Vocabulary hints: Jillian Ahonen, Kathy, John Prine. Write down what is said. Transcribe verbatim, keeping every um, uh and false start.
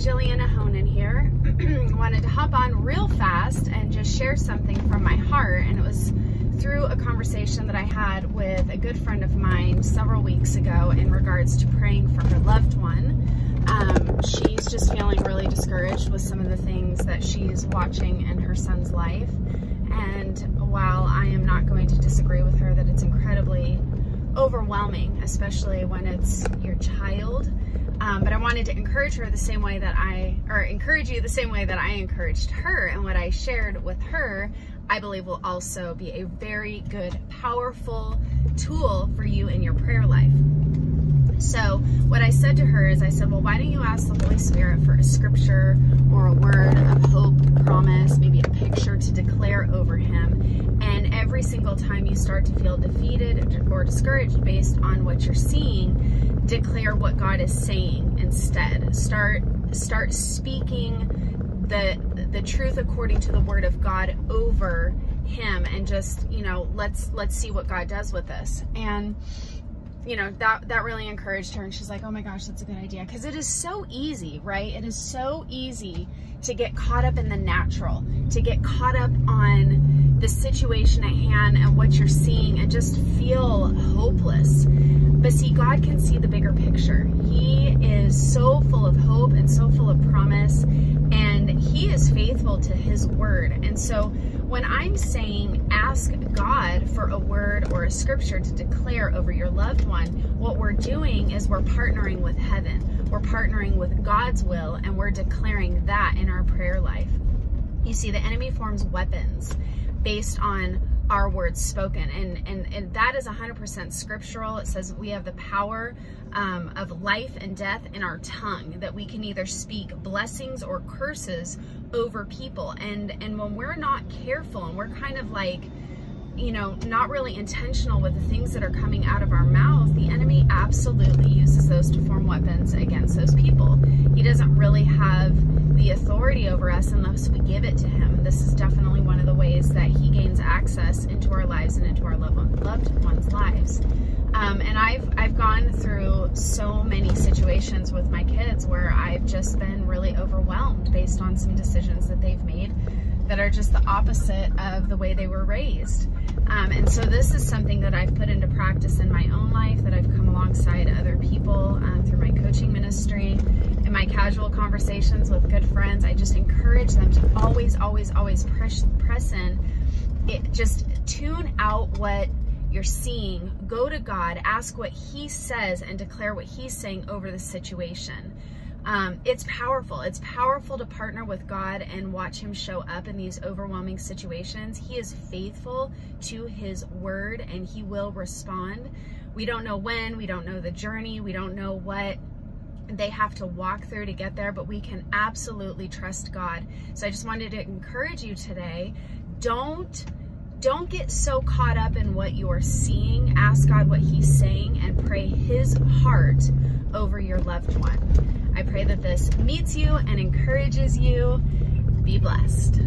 Jillian Ahonen here. Wanted to hop on real fast and just share something from my heart, and it was through a conversation that I had with a good friend of mine several weeks ago in regards to praying for her loved one. Um, she's just feeling really discouraged with some of the things that she's watching in her son's life, and while I am not going to disagree with her that it's incredibly overwhelming, especially when it's your child, Um, but I wanted to encourage her the same way that I, or encourage you the same way that I encouraged her, and what I shared with her, I believe will also be a very good, powerful tool for you in your prayer life. So what I said to her is, I said, well, why don't you ask the Holy Spirit for a scripture or a word of hope, promise, maybe a picture to declare over him. And every single time you start to feel defeated or discouraged based on what you're seeing, declare what God is saying instead. Start start speaking the the truth according to the word of God over him, and just, you know, let's let's see what God does with this. And you know, that that really encouraged her, and she's like, oh my gosh, that's a good idea, because it is so easy, right? It is so easy to get caught up in the natural, to get caught up on the situation at hand and what you're seeing, and just feel hopeless. But see, God can see the bigger picture. He is so full of hope and so full of promise, and he is faithful to his word. And so when I'm saying ask God for a word or a scripture to declare over your loved one, what we're doing is we're partnering with heaven. We're partnering with God's will, and we're declaring that in our prayer life. You see, the enemy forms weapons based on our words spoken, and and, and that is one hundred percent scriptural. It says we have the power um, of life and death in our tongue, that we can either speak blessings or curses over people. And and when we're not careful, and we're kind of like, you know, not really intentional with the things that are coming out of our mouth, the enemy absolutely uses those to form weapons against those people. He doesn't really have the authority over us unless we give it to him. This is definitely one of the ways that he gains access into our lives and into our loved ones' lives. Um, and I've, I've gone through so many situations with my kids where I've just been really overwhelmed based on some decisions that they've made that are just the opposite of the way they were raised. Um, and so this is something that I've put into practice in my own life, that I've come alongside other people um, through my coaching ministry, in my casual conversations with good friends. I just encourage them to always, always, always press, press in. It, just tune out what you're seeing. Go to God, ask what he says, and declare what he's saying over the situation. Um, it's powerful. It's powerful to partner with God and watch him show up in these overwhelming situations. He is faithful to his word, and he will respond. We don't know when, we don't know the journey, we don't know what they have to walk through to get there, but we can absolutely trust God. So I just wanted to encourage you today, don't Don't get so caught up in what you are seeing. Ask God what he's saying, and pray his heart over your loved one. I pray that this meets you and encourages you. Be blessed.